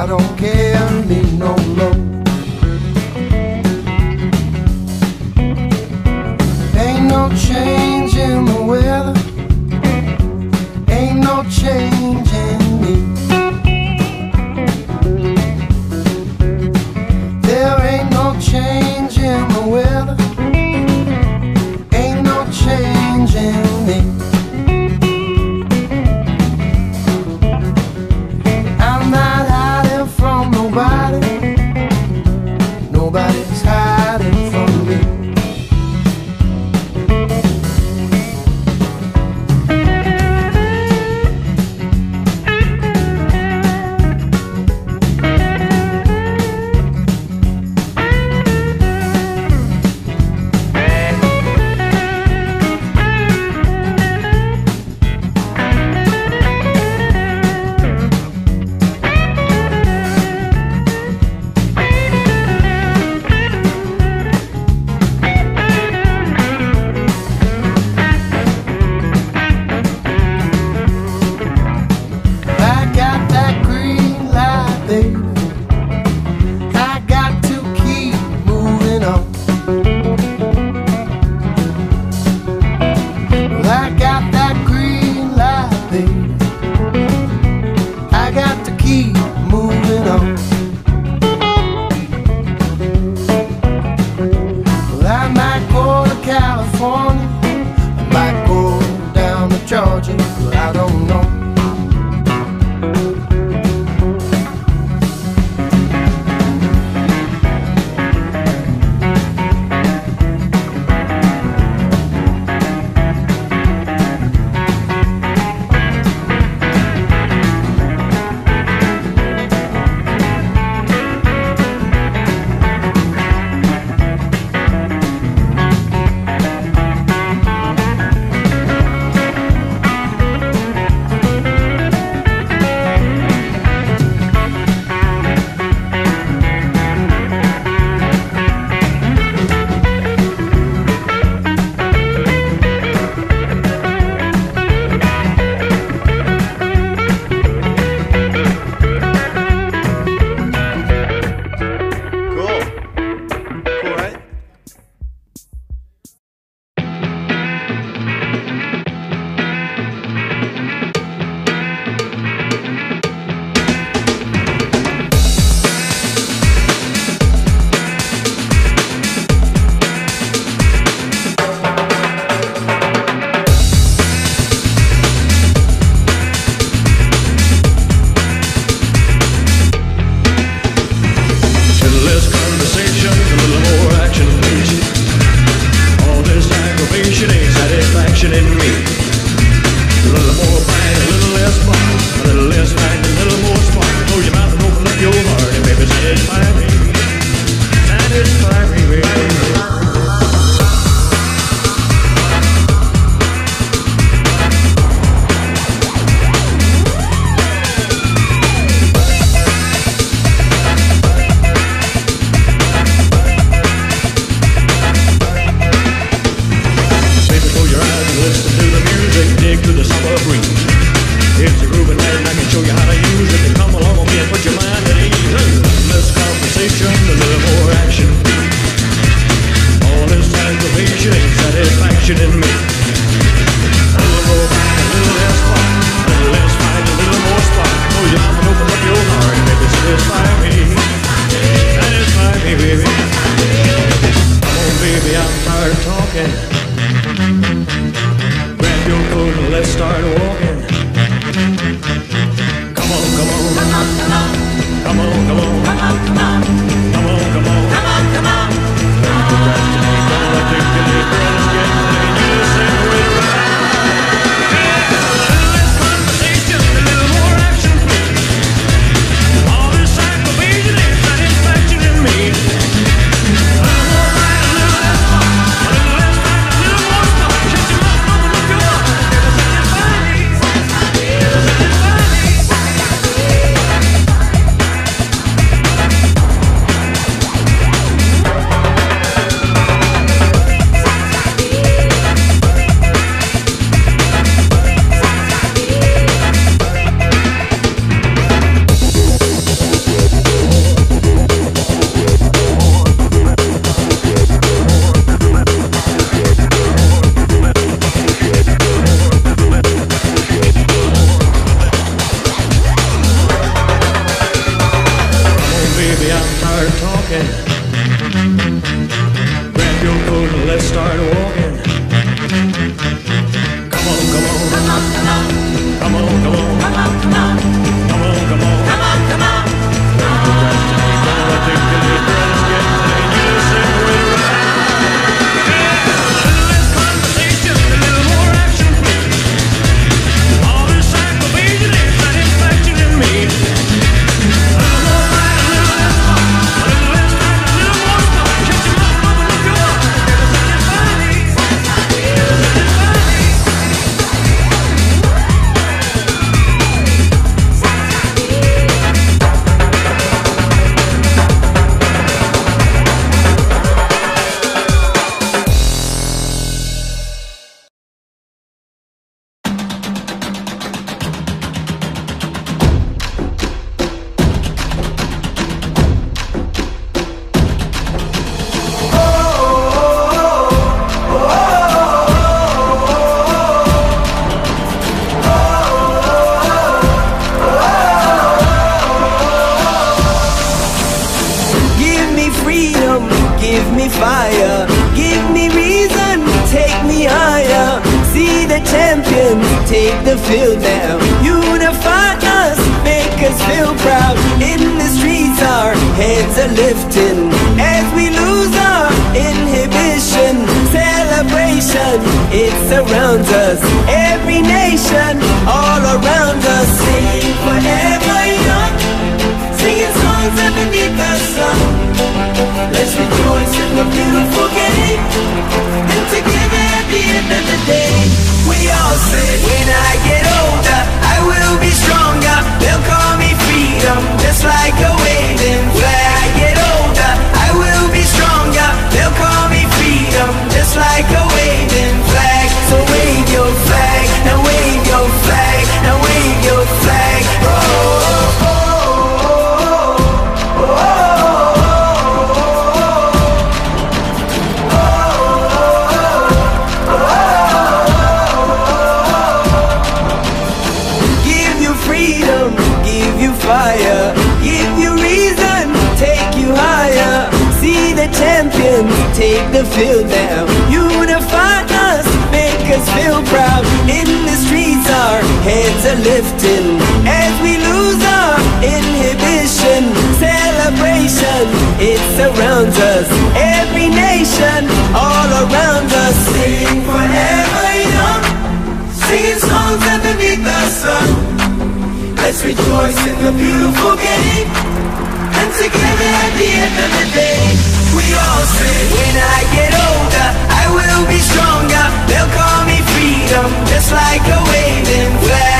I don't care, need no load. Ain't no change in the weather, ain't no change in me. There ain't no change in the weather, ain't no change in me. From the to feel down. Unify us, make us feel proud. In the streets our heads are lifting as we lose our inhibition. Celebration, it surrounds us. Every nation, all around us. Singing forever young, singing songs that beneath the sun. Let's rejoice in the beautiful game, and together at the end of the day, we all say, when I get older, I will be stronger. They'll call me freedom, just like a waving flag. When I get older, I will be stronger. They'll call me freedom, just like a waving flag. So wave your flag, now wave your flag, now wave your flag. Oh, oh. Take the field now. Unify us, make us feel proud. In the streets our heads are lifting as we lose our inhibition. Celebration, it surrounds us. Every nation, all around us. Sing forever young, singing songs underneath the sun. Let's rejoice in the beautiful game, and together at the end of the day, we all say, when I get older, I will be stronger. They'll call me freedom, just like a waving flag.